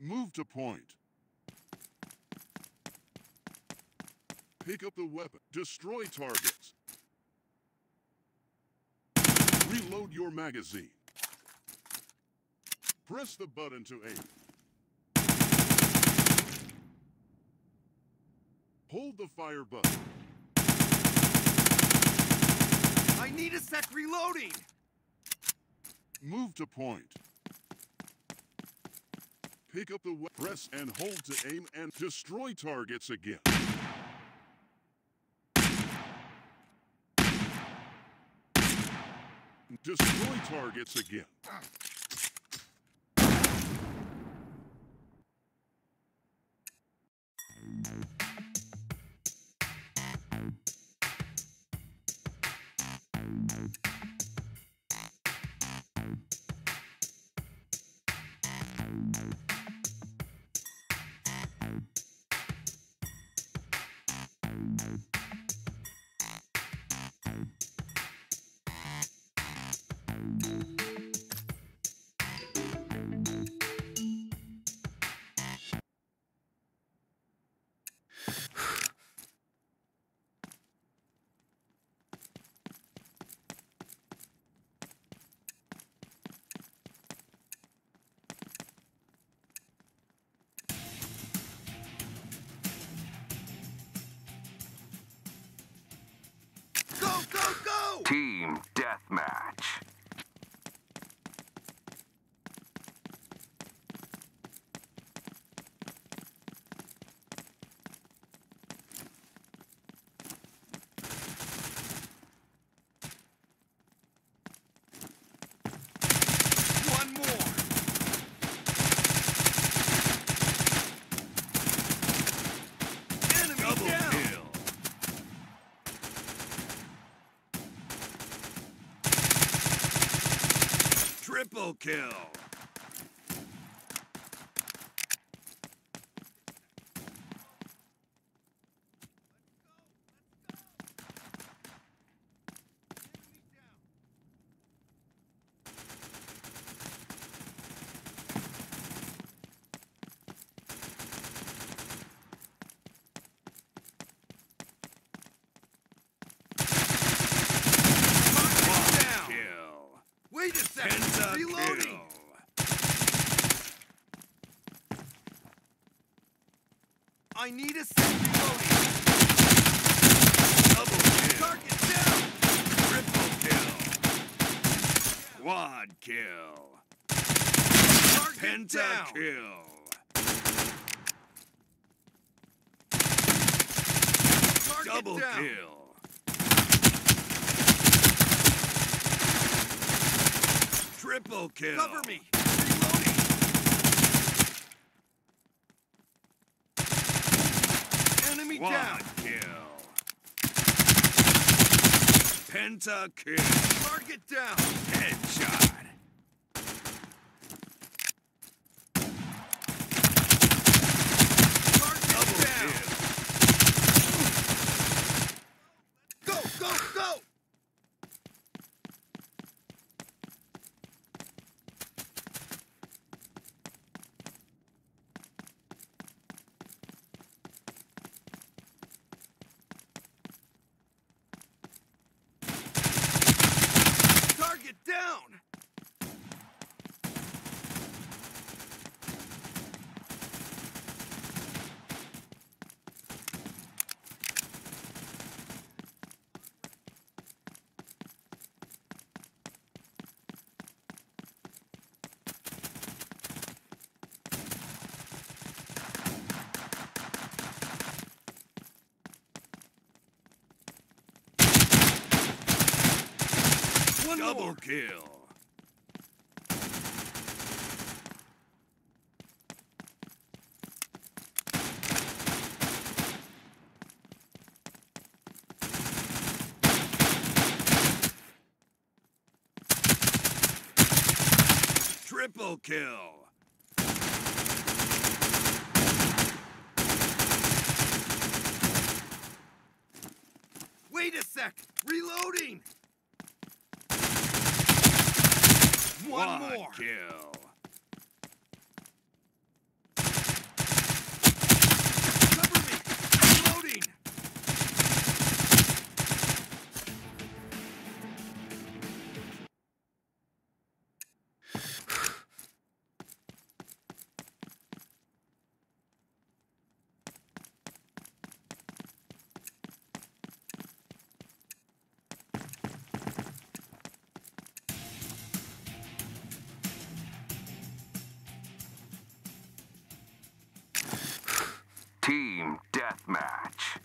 Move to point. Pick up the weapon. Destroy targets. Reload your magazine. Press the button to aim. Hold the fire button. I need a sec reloading! Move to point. Pick up the weapon. Press and hold to aim and destroy targets again. Destroy targets again. Team Deathmatch. One more. Enemy double down. Triple kill. Reloading! I need a second reloading! Double kill! Target down! Triple kill! Quad kill! Target Penta kill! Target Double down. Kill! Triple kill. Cover me. Reloading. Enemy One down. Kill. Penta kill. Target down. Headshot. Target Double down. Kill. Go, go, go. Double kill. Triple kill. Wait a sec. Reloading. One more kill. Team Deathmatch.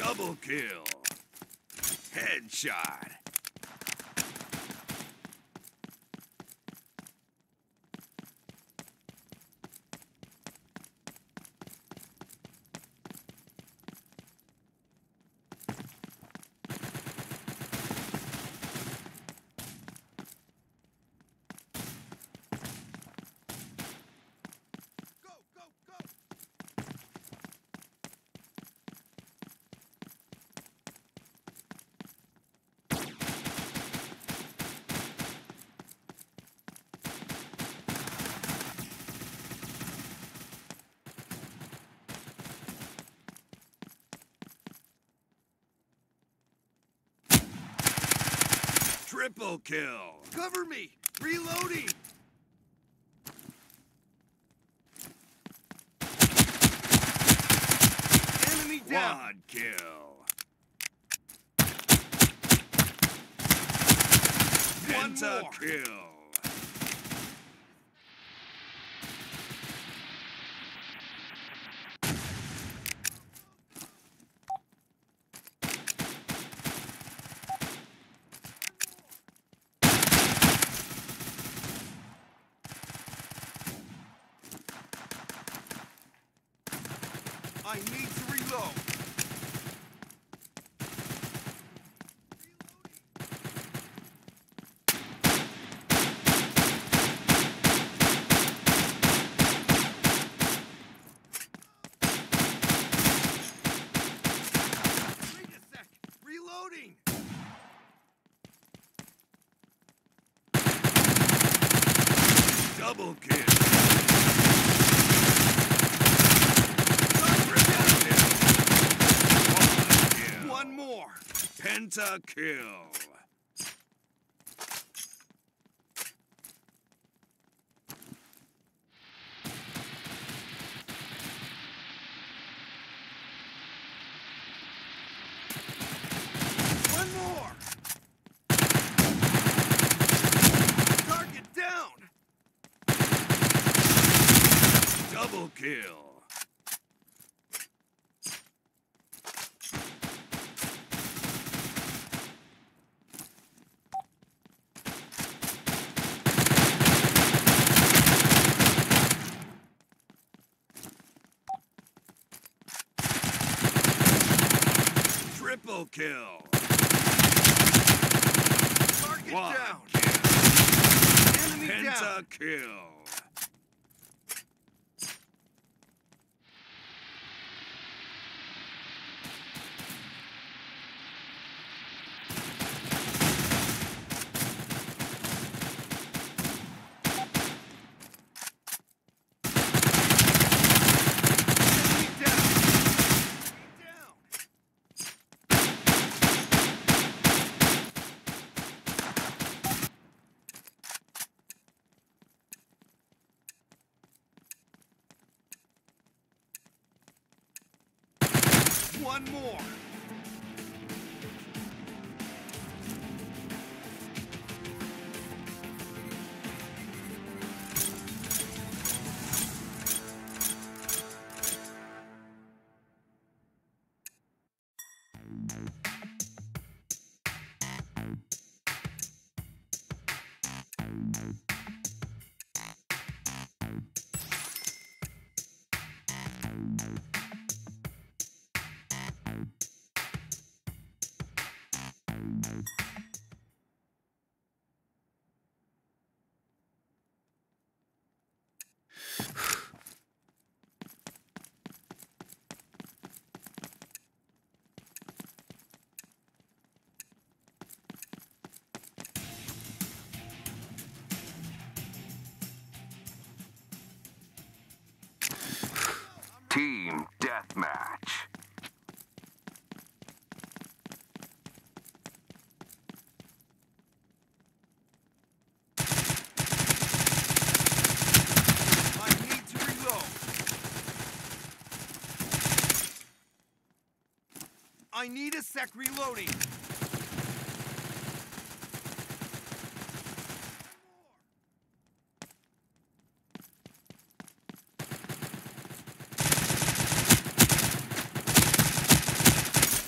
Double kill. Headshot. Triple kill. Cover me. Reloading. Enemy down. Quad kill. Pentakill. I need to reload. Reloading. Double kill. Pentakill. One more. Target down. Double kill. Triple kill. Target down. Kill. Enemy down. Pentakill. One more. Team Deathmatch. I need a sec reloading.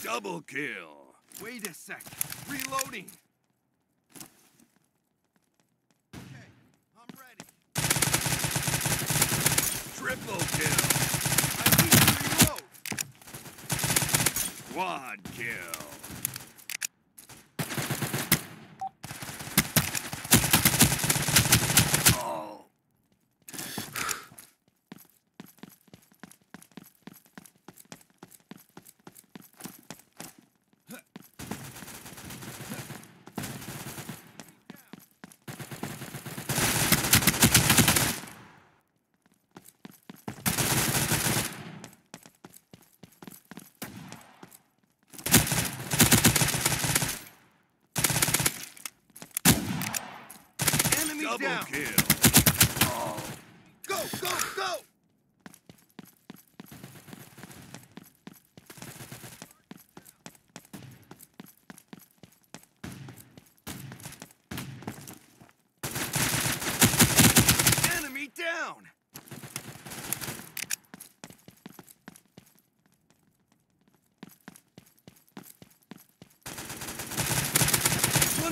Double kill. Wait a sec. Reloading. Okay, I'm ready. Triple kill. Quad kill. Oh. Double down. Kill. Oh. Go, go, go! Enemy down!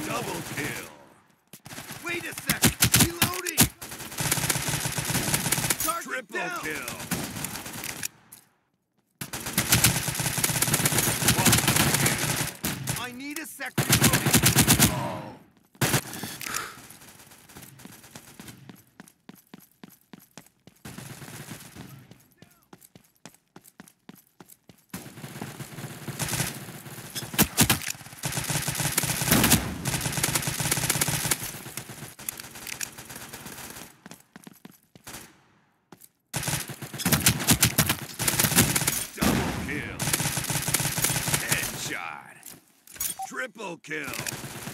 Double kill. Wait a sec. Reloading! Target triple down. Kill! One. I need a sec reloading! Oh. Triple kill.